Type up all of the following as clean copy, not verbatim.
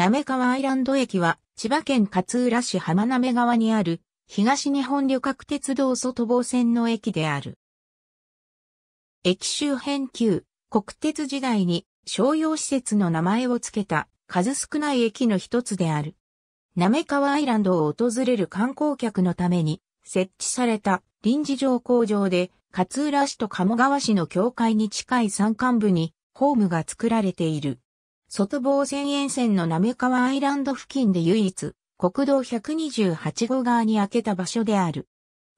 滑川アイランド駅は千葉県勝浦市浜滑川にある東日本旅客鉄道外房線の駅である。駅周辺旧国鉄時代に商用施設の名前を付けた数少ない駅の一つである。滑川アイランドを訪れる観光客のために設置された臨時乗降場で勝浦市と鴨川市の境界に近い山間部にホームが作られている。外房線沿線の滑川アイランド付近で唯一国道128号側に開けた場所である。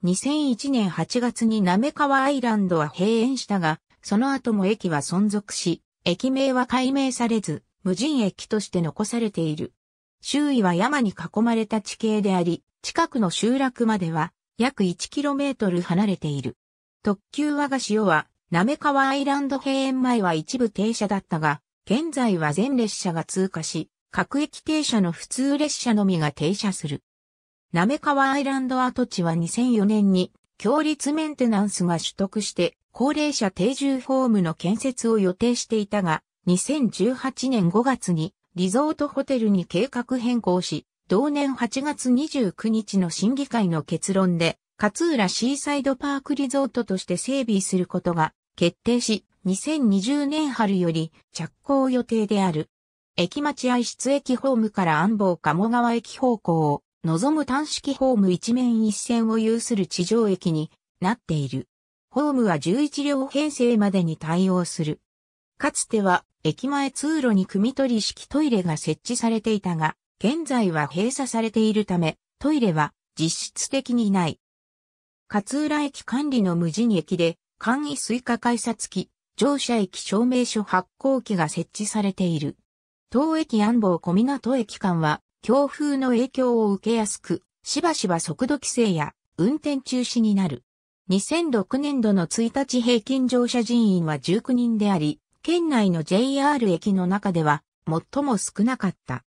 2001年8月に滑川アイランドは閉園したが、その後も駅は存続し、駅名は改名されず、無人駅として残されている。周囲は山に囲まれた地形であり、近くの集落までは約 1km 離れている。特急わがしよは、滑川アイランド閉園前は一部停車だったが、現在は全列車が通過し、各駅停車の普通列車のみが停車する。滑川アイランド跡地は2004年に、共立メンテナンスが取得して、高齢者定住ホームの建設を予定していたが、2018年5月にリゾートホテルに計画変更し、同年8月29日の審議会の結論で、勝浦シーサイドパークリゾートとして整備することが決定し、2020年春より着工予定である。駅待合室駅ホームから安房鴨川駅方向を望む単式ホーム一面一線を有する地上駅になっている。ホームは11両編成までに対応する。かつては駅前通路に汲み取り式トイレが設置されていたが、現在は閉鎖されているため、トイレは実質的にない。勝浦駅管理の無人駅で、簡易スイカ改札機、乗車駅証明書発行機が設置されている。当駅安房小湊駅間は、強風の影響を受けやすく、しばしば速度規制や運転中止になる。2006年度の1日平均乗車人員は19人であり、県内の JR 駅の中では最も少なかった。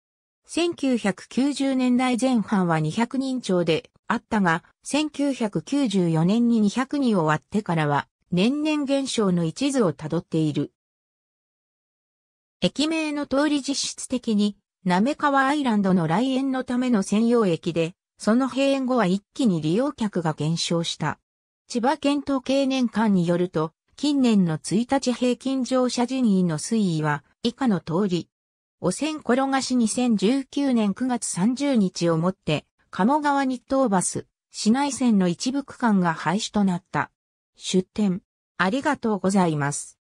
1990年代前半は200人超であったが、1994年に200人を割ってからは年々減少の一途をたどっている。駅名の通り実質的に、滑川アイランドの来園のための専用駅で、その閉園後は一気に利用客が減少した。千葉県統計年間によると、近年の1日平均乗車人員の推移は以下の通り。汚染転がし2019年9月30日をもって、鴨川日東バス、市内線の一部区間が廃止となった。出店ありがとうございます。